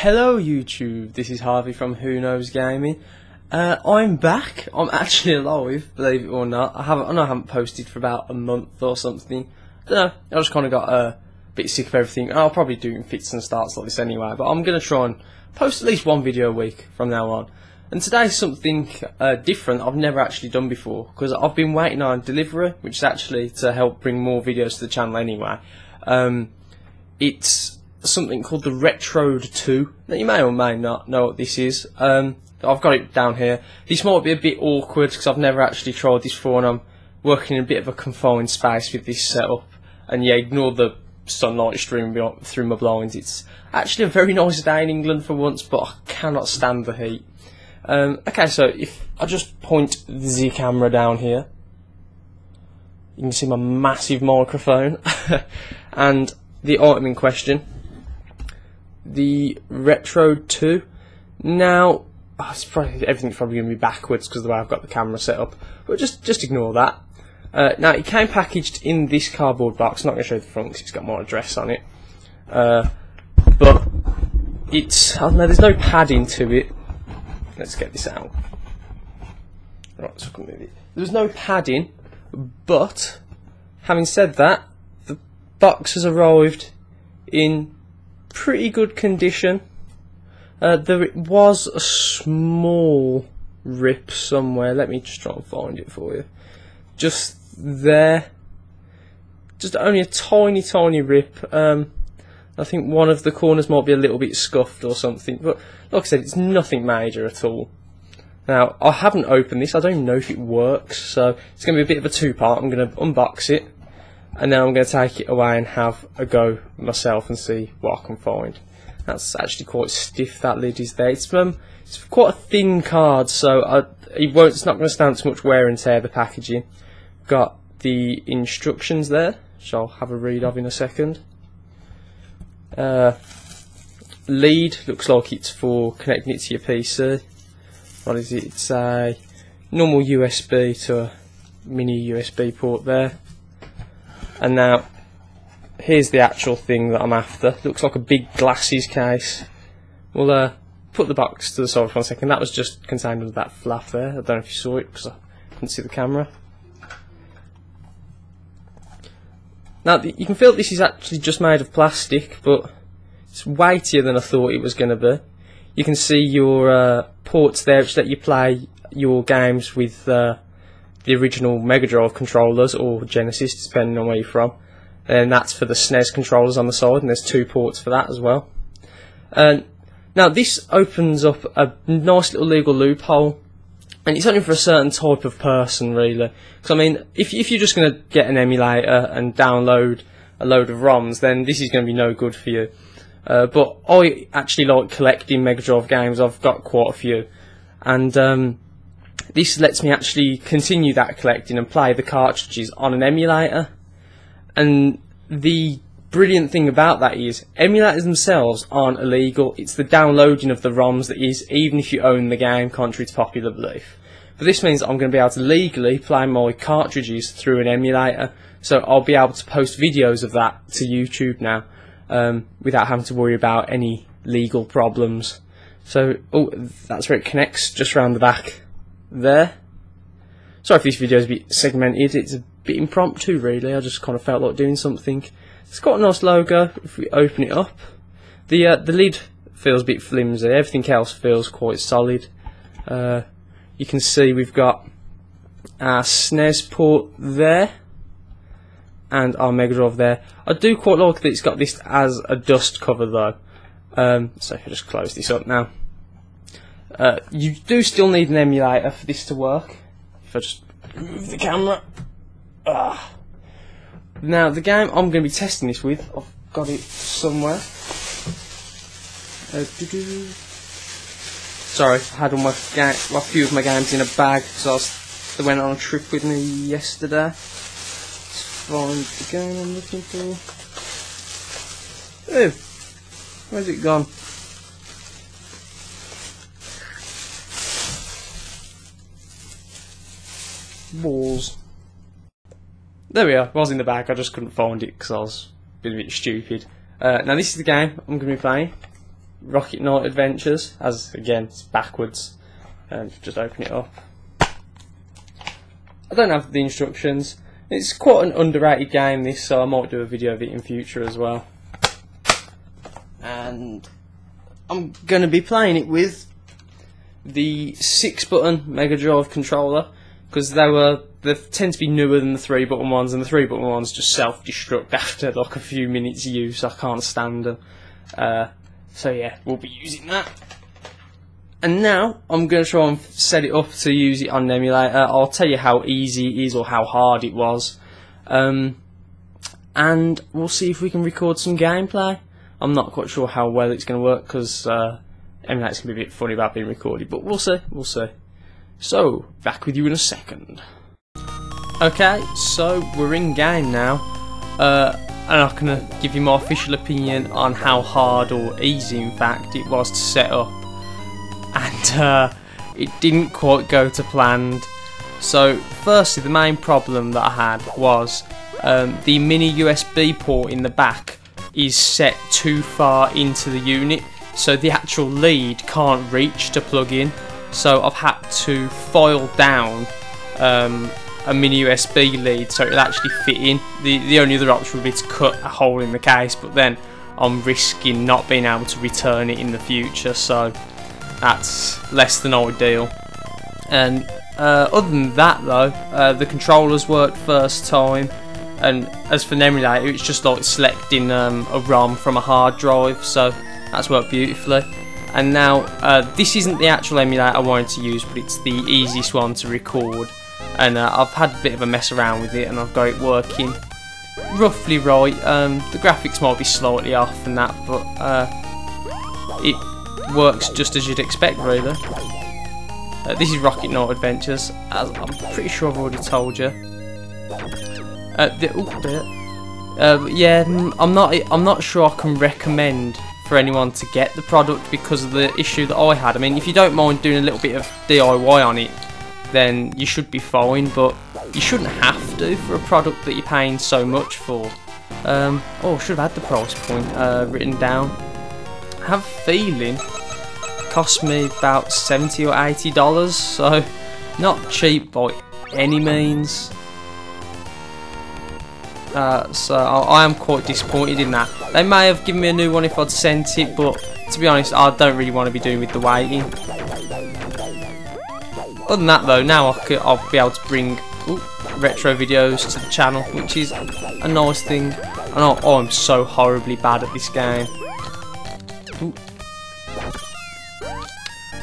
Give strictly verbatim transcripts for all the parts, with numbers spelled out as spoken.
Hello YouTube, this is Harvey from Who Knows Gaming. Uh, I'm back. I'm actually alive, believe it or not. I haven't, I know I haven't posted for about a month or something. I don't know, I just kind of got uh, a bit sick of everything. I'll probably do fits and starts like this anyway, but I'm going to try and post at least one video a week from now on. And today's something uh, different I've never actually done before, because I've been waiting on delivery, which is actually to help bring more videos to the channel anyway. Um, it's... something called the Retrode two. Now you may or may not know what this is. um, I've got it down here. This might be a bit awkward because I've never actually tried this before and I'm working in a bit of a confined space with this setup, and yeah, ignore the sunlight streaming through my blinds. It's actually a very nice day in England for once, but I cannot stand the heat. Um, okay, so if I just point the camera down here, you can see my massive microphone and the item in question, the Retrode two. Now, oh, it's probably, everything's probably going to be backwards because of the way I've got the camera set up, but just just ignore that. Uh, now, it came packaged in this cardboard box. I'm not going to show you the front because it's got my address on it, uh, but it's, I don't know, there's no padding to it. Let's get this out. Right, so I can move it. There's no padding, but having said that, the box has arrived in pretty good condition. Uh, there was a small rip somewhere. Let me just try and find it for you. Just there. Just only a tiny, tiny rip. Um, I think one of the corners might be a little bit scuffed or something. But like I said, it's nothing major at all. Now, I haven't opened this. I don't even know if it works. So it's going to be a bit of a two-part. I'm going to unbox it, and now I'm going to take it away and have a go myself and see what I can find. That's actually quite stiff, that lid is there. It's, um, it's quite a thin card, so I, it won't, it's not going to stand too much wear and tear, the packaging. Got the instructions there, which I'll have a read of in a second. Uh, lead, looks like it's for connecting it to your P C. What is it? It's a normal U S B to a mini U S B port there. And now, here's the actual thing that I'm after. Looks like a big glasses case. We'll uh, put the box to the side for one second. That was just contained under that flap there. I don't know if you saw it because I couldn't see the camera. Now, th you can feel this is actually just made of plastic, but it's weightier than I thought it was going to be. You can see your uh, ports there, which let you play your games with Uh, the original Mega Drive controllers or Genesis, depending on where you're from, and that's for the S N E S controllers on the side, and there's two ports for that as well. And um, now this opens up a nice little legal loophole, and it's only for a certain type of person really, because I mean, if, if you're just going to get an emulator and download a load of ROMs, then this is going to be no good for you. Uh, but I actually like collecting Mega Drive games. I've got quite a few, and um, this lets me actually continue that collecting and play the cartridges on an emulator. And the brilliant thing about that is emulators themselves aren't illegal, it's the downloading of the ROMs that is, even if you own the game, contrary to popular belief. But this means I'm going to be able to legally play my cartridges through an emulator, so I'll be able to post videos of that to YouTube now, um, without having to worry about any legal problems. So, oh, that's where it connects, just round the back there. Sorry if this video is a bit segmented, it's a bit impromptu really, I just kind of felt like doing something. It's got a nice logo. If we open it up, the uh, the lid feels a bit flimsy, everything else feels quite solid. Uh, you can see we've got our S N E S port there and our Mega Drive there. I do quite like that it's got this as a dust cover though. Um, so if I just close this up now. Uh, you do still need an emulator for this to work. If I just move the camera. Ah. Now the game I'm going to be testing this with, I've got it somewhere. Uh, doo -doo. Sorry, I had all my game, well, a few of my games in a bag because I was, they went on a trip with me yesterday. Let's find the game I'm looking for. Ooh, where's it gone? Balls. There we are. I was in the back. I just couldn't find it because I was being a bit stupid. Uh, now this is the game I'm going to be playing. Rocket Knight Adventures, as again it's backwards, and just open it up. I don't have the instructions. It's quite an underrated game this, so I might do a video of it in future as well. And I'm going to be playing it with the six button Mega Drive controller, because they were they tend to be newer than the three button ones, and the three button ones just self destruct after like a few minutes use. I can't stand them. Uh, so yeah, we'll be using that. And now I'm going to try and set it up to use it on an emulator. I'll tell you how easy it is or how hard it was, um, and we'll see if we can record some gameplay. I'm not quite sure how well it's going to work, because uh, emulator's going to be a bit funny about being recorded, but we'll see, we'll see. So, back with you in a second. Okay, so we're in game now, uh, and I'm going to give you my official opinion on how hard or easy, in fact, it was to set up. And uh, it didn't quite go to planned. So, firstly, the main problem that I had was um, the mini U S B port in the back is set too far into the unit, so the actual lead can't reach to plug in, so I've had to file down um, a mini U S B lead so it'll actually fit in. The, the only other option would be to cut a hole in the case, but then I'm risking not being able to return it in the future, so that's less than ideal. And uh, other than that though, uh, the controllers worked first time. And as for an emulator, it's just like selecting um, a ROM from a hard drive, so that's worked beautifully. And now, uh, this isn't the actual emulator I wanted to use, but it's the easiest one to record. And uh, I've had a bit of a mess around with it, and I've got it working roughly right. Um, the graphics might be slightly off and that, but uh, it works just as you'd expect, really. Uh, this is Rocket Knight Adventures, as I'm pretty sure I've already told you. Uh, the, oh, there. Uh, yeah, I'm not. I'm not sure I can recommend for anyone to get the product because of the issue that I had. I mean, if you don't mind doing a little bit of D I Y on it, then you should be fine. But you shouldn't have to for a product that you're paying so much for. Um, oh, I should have had the price point uh, written down. I have a feeling cost me about seventy or eighty dollars, so not cheap by any means. Uh, so I am quite disappointed in that. They may have given me a new one if I'd sent it, but to be honest, I don't really want to be doing with the waiting. Other than that though, now I could, I'll be able to bring ooh, retro videos to the channel, which is a nice thing. And I'll, oh, I'm so horribly bad at this game. Ooh.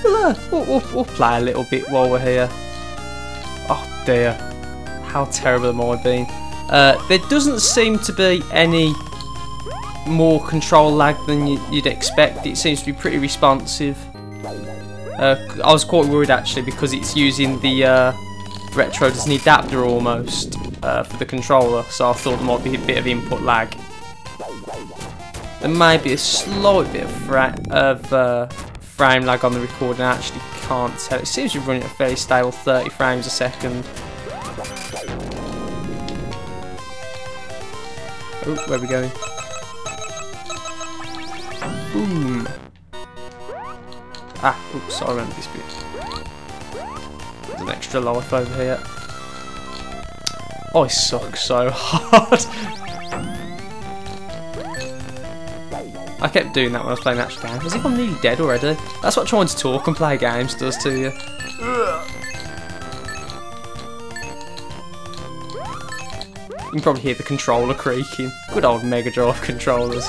Well, uh, we'll, we'll, we'll play a little bit while we're here. Oh dear, how terrible am I being? Uh, there doesn't seem to be any more control lag than you'd expect. It seems to be pretty responsive. Uh, I was quite worried actually because it's using the uh, Retrode as an adapter almost uh, for the controller, so I thought there might be a bit of input lag. There may be a slight bit of, fra of uh, frame lag on the recording. I actually can't tell. It seems to be running at a fairly stable thirty frames a second. Ooh, where are we going? Boom! Ah, oops, I remember this bit. There's an extra life over here. Oh, I suck so hard! I kept doing that when I was playing actual games. As if I'm nearly dead already. That's what trying to talk and play games does to you. You can probably hear the controller creaking. Good old Mega Drive controllers.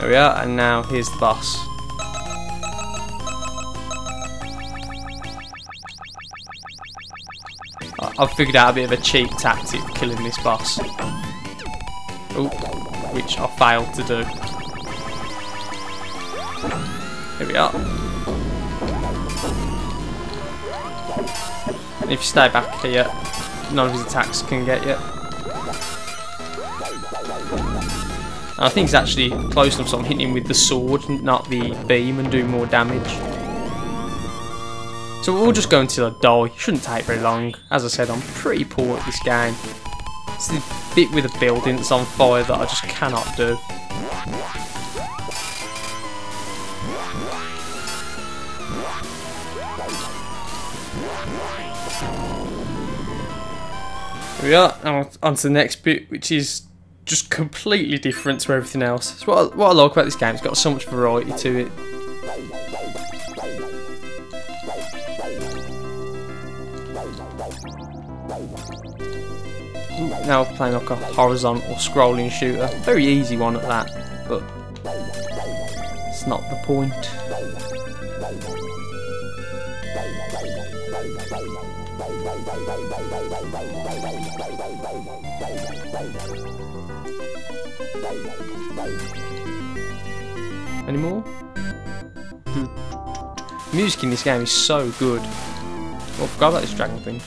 There we are, and now here's the boss. I've figured out a bit of a cheap tactic for killing this boss. Ooh, which I failed to do. Here we are. If you stay back here, none of his attacks can get you. And I think he's actually close enough, so I'm hitting him with the sword, not the beam, and do more damage. So we'll just go until I die. Shouldn't take very long. As I said, I'm pretty poor at this game. It's the bit with the building that's on fire that I just cannot do. Here we are, and on to the next bit, which is just completely different to everything else. It's what I, what I like about this game. It's got so much variety to it. Now we're playing like a horizontal scrolling shooter. Very easy one at that, but it's not the point. Any more? Hmm. The music in this game is so good. Oh, I forgot about this dragon thing.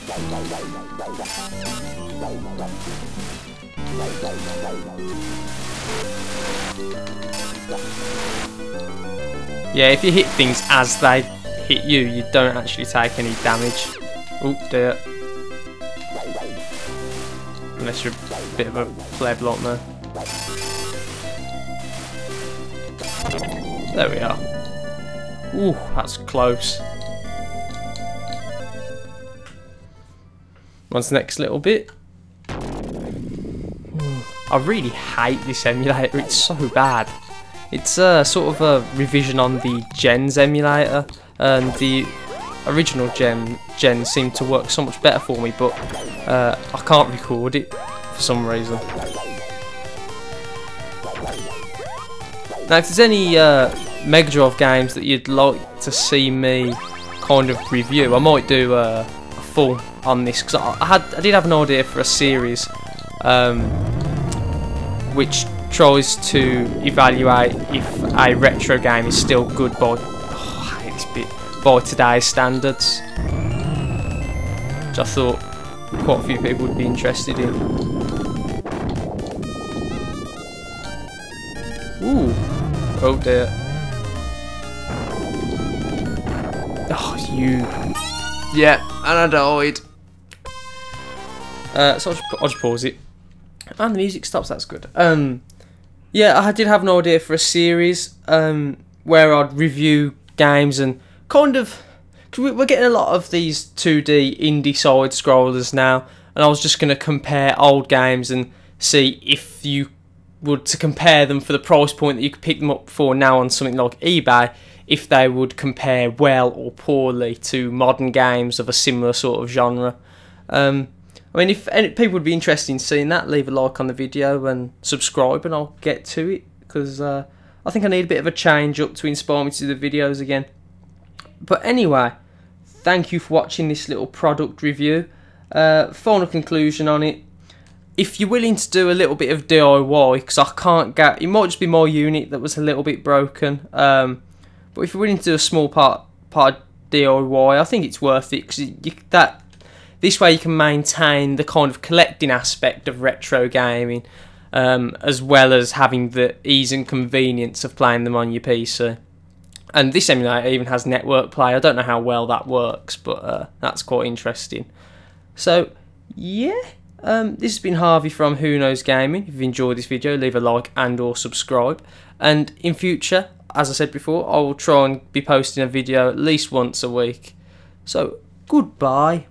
Yeah, if you hit things as they hit you, you don't actually take any damage. Oh dear. Unless you're a bit of a pleb lot there. There we are. Ooh, that's close. What's the next little bit? I really hate this emulator, it's so bad. It's uh, sort of a revision on the gens emulator, and the original gen, gen seemed to work so much better for me, but uh, I can't record it for some reason. Now if there's any uh, Mega Drive games that you'd like to see me kind of review, I might do uh, a full on this, because I, I, had, I did have an idea for a series. Um, which tries to evaluate if a retro game is still good by, oh, I hate this bit, by today's standards. Which I thought quite a few people would be interested in. Ooh, oh dear. Oh, you. Yeah, and I died. Uh, so I'll just, I'll just pause it. And the music stops, that's good. Um, yeah, I did have an idea for a series um, where I'd review games and kind of... Cause we're getting a lot of these two D indie side-scrollers now, and I was just going to compare old games and see if you would to compare them for the price point that you could pick them up for now on something like eBay, if they would compare well or poorly to modern games of a similar sort of genre. Um... I mean, if any, people would be interested in seeing that, leave a like on the video and subscribe, and I'll get to it, because uh, I think I need a bit of a change up to inspire me to do the videos again. But anyway, thank you for watching this little product review. Uh, final conclusion on it. If you're willing to do a little bit of D I Y, because I can't get... It might just be my unit that was a little bit broken, um, but if you're willing to do a small part, part of D I Y, I think it's worth it, because that... This way you can maintain the kind of collecting aspect of retro gaming, um, as well as having the ease and convenience of playing them on your P C. And this emulator even has network play. I don't know how well that works, but uh, that's quite interesting. So, yeah, um, this has been Harvey from Who Knows Gaming. If you've enjoyed this video, leave a like and or subscribe. And in future, as I said before, I will try and be posting a video at least once a week. So, goodbye.